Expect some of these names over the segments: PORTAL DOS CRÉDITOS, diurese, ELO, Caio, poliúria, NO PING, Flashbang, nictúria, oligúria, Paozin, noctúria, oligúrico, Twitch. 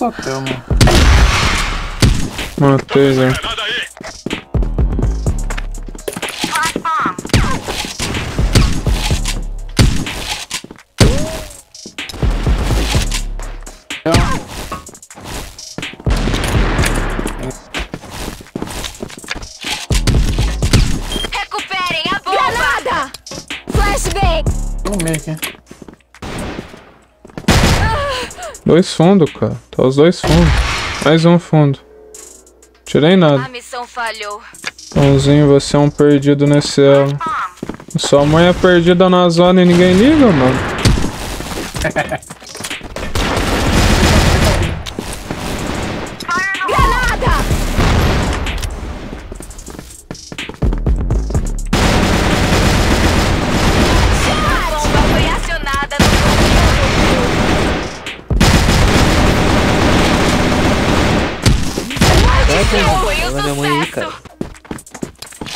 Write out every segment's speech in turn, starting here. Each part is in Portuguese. nossa tela, mano. Matei, Zé. Recuperem a bomba! Granada! Flashbang! Vamos ver aqui. Dois fundos, cara. Tá os dois fundos. Mais um fundo. Tirei nada. A missão falhou. Pãozinho, você é um perdido nesse elo. Sua mãe é perdida na zona e ninguém liga, mano. Granada! A bomba foi acionada no conteúdo.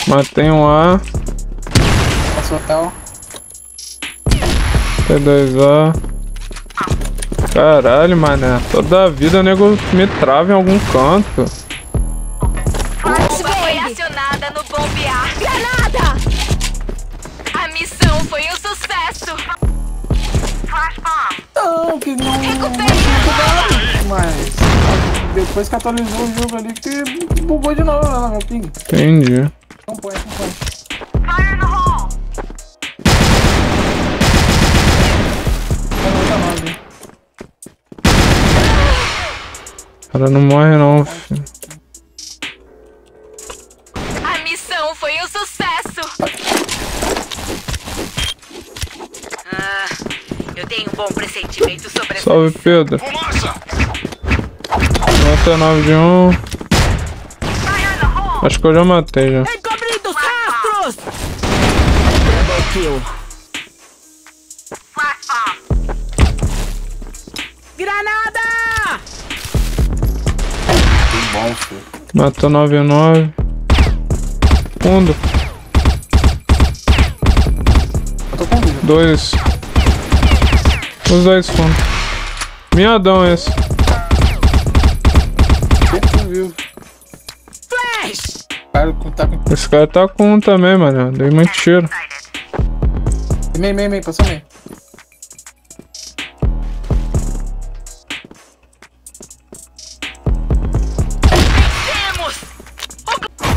Matei um A. Passou tal. T2A. Caralho, mané. Toda a vida o nego me trava em algum canto. Foi acionada no bombear. Granada! A missão foi um sucesso. Não, que não. Recuperei. Mas... depois que atualizou o jogo ali, que bugou de novo lá, meu ping. Entendi. Não põe, não põe. Fire no hall! Cara, não morre não, filho. A missão foi um sucesso! Ah, eu tenho um bom pressentimento sobre... Salve, Pedro! Mata 9 de 1. Acho que eu já matei já. Encobrindo rastros! Granada! Bom, filho. Matou 9 a 9. Fundo. Dois. Os dois fundos. Miadão esse. Esse cara tá com um também, mano. Dei muito tiro. Meio, passou meio.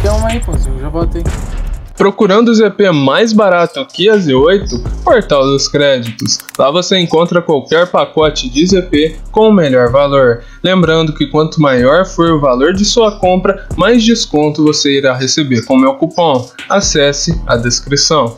Calma aí, pãozinho, já botei. Procurando o ZP mais barato que a Z8, Portal dos Créditos. Lá você encontra qualquer pacote de ZP com o melhor valor. Lembrando que quanto maior for o valor de sua compra, mais desconto você irá receber com meu cupom. Acesse a descrição.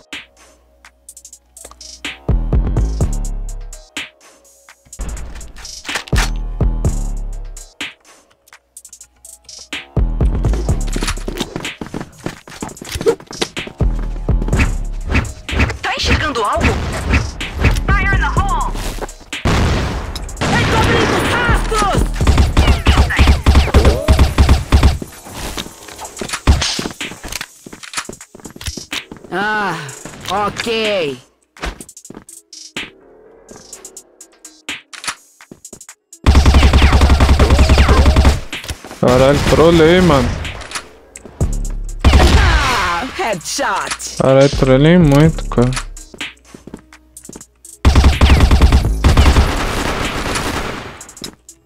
Ah, ok. Caralho, trolei, mano. Ah, headshot. Caralho, trolei muito, cara.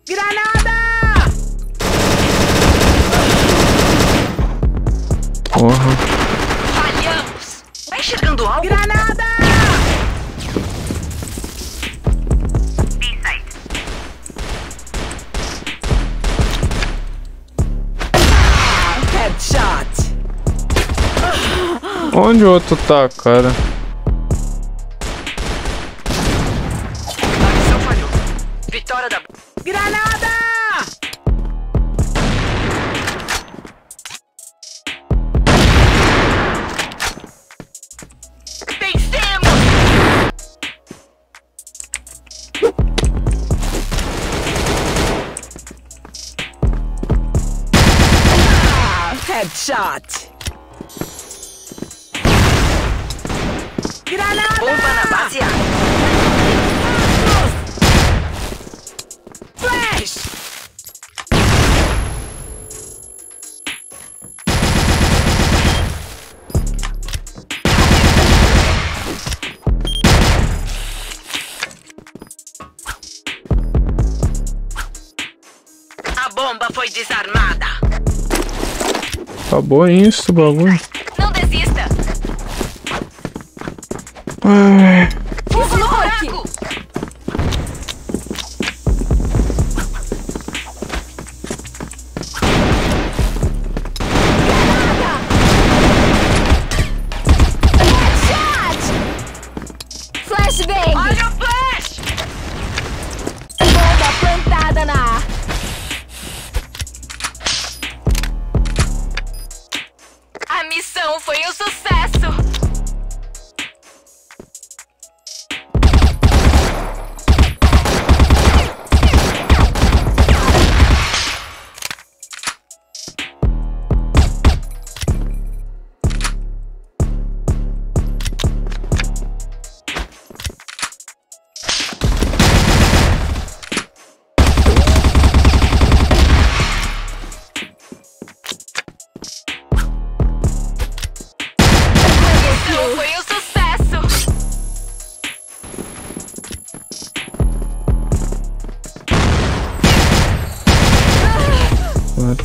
Granada! Porra. Granada! Headshot! Onde o outro tá, cara? Missão falhou. Vitória da... Granada! Headshot. Granada! Bomba na base. Flash! bomba foi desarmada. Tá bom isso, bagulho. Não desista. Fogo no buraco.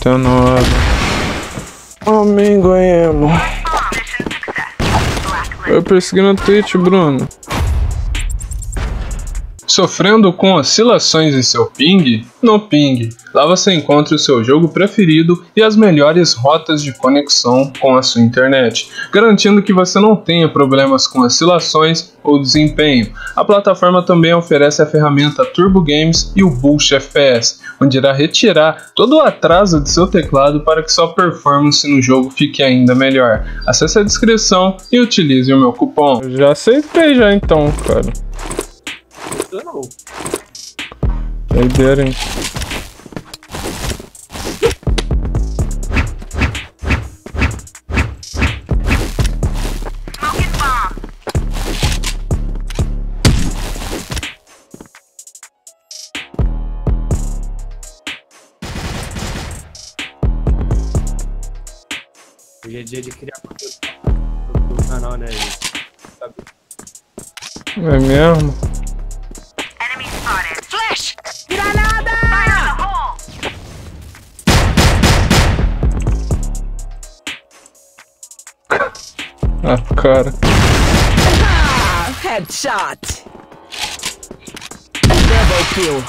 Tá na hora. Homem, ganhamos. Eu persegui no Twitch, Bruno. Sofrendo com oscilações em seu ping? No ping. Lá você encontra o seu jogo preferido e as melhores rotas de conexão com a sua internet, garantindo que você não tenha problemas com oscilações ou desempenho. A plataforma também oferece a ferramenta Turbo Games e o Boost FPS, onde irá retirar todo o atraso de seu teclado para que sua performance no jogo fique ainda melhor. Acesse a descrição e utilize o meu cupom. Eu já aceitei já então, cara. Não. Doideira, hein? Hoje é dia de criar conteúdo pro canal, né? É mesmo? Ah, cara. Ah, headshot. Double kill.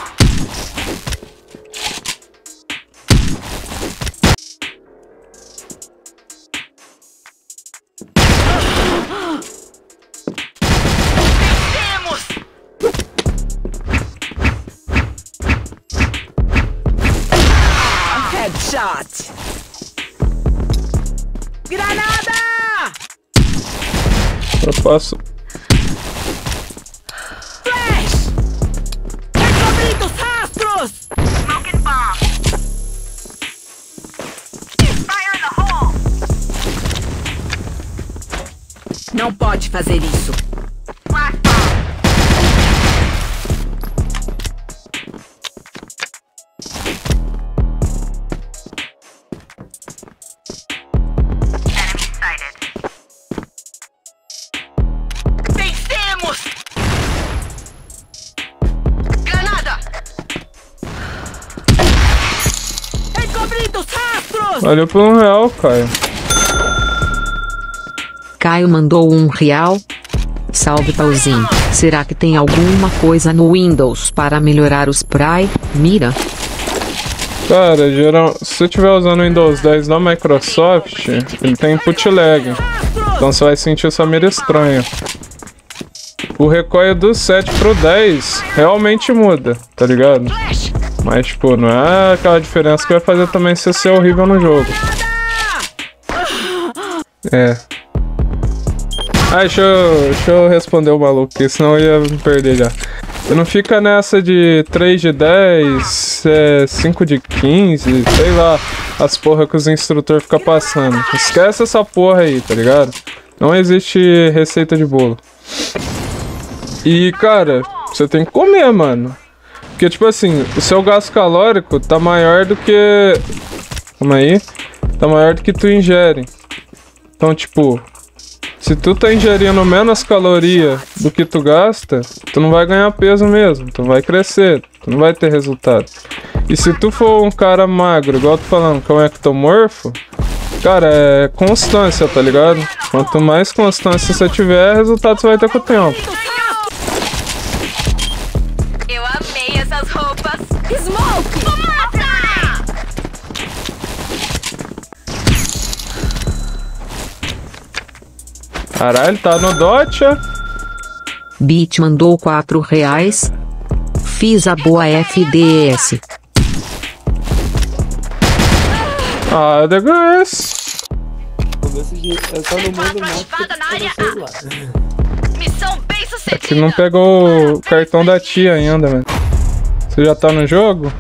Vencemos! Ah, headshot. Granada! Eu passo. Flash! Descobri os rastros! Smoke and bomb! Fire the hole! Não pode fazer isso. Valeu por R$1, Caio. Caio mandou R$1. Salve, Paozin. Será que tem alguma coisa no Windows para melhorar os spray, mira? Cara, geral, se você tiver usando o Windows 10 da Microsoft, ele tem input lag. Então você vai sentir essa mira estranha. O recoil do 7 pro 10 realmente muda, tá ligado? Mas, tipo, não é aquela diferença que vai fazer também você ser horrível no jogo. É. Ah, deixa eu responder o maluco, porque senão eu ia me perder já. Você não fica nessa de 3 de 10, 5 de 15, sei lá, as porra que os instrutores ficam passando. Esquece essa porra aí, tá ligado? Não existe receita de bolo. E, cara, você tem que comer, mano. Porque, tipo assim, o seu gasto calórico tá maior do que... Calma aí. Tá maior do que tu ingere. Então, tipo, se tu tá ingerindo menos caloria do que tu gasta, tu não vai ganhar peso mesmo. Tu não vai crescer. Tu não vai ter resultado. E se tu for um cara magro, igual tu falando, que é um ectomorfo, cara, é constância, tá ligado? Quanto mais constância você tiver, resultado você vai ter com o tempo. Eu amei essas roupas. Smoke! Mata! Caralho, tá no Dotia. Bit mandou R$4. Fiz a boa FDS. Ah, The Girls. Eu só não mando mais. Missão bem sucedida. É que não pegou o cartão da tia ainda, velho. Você já tá no jogo?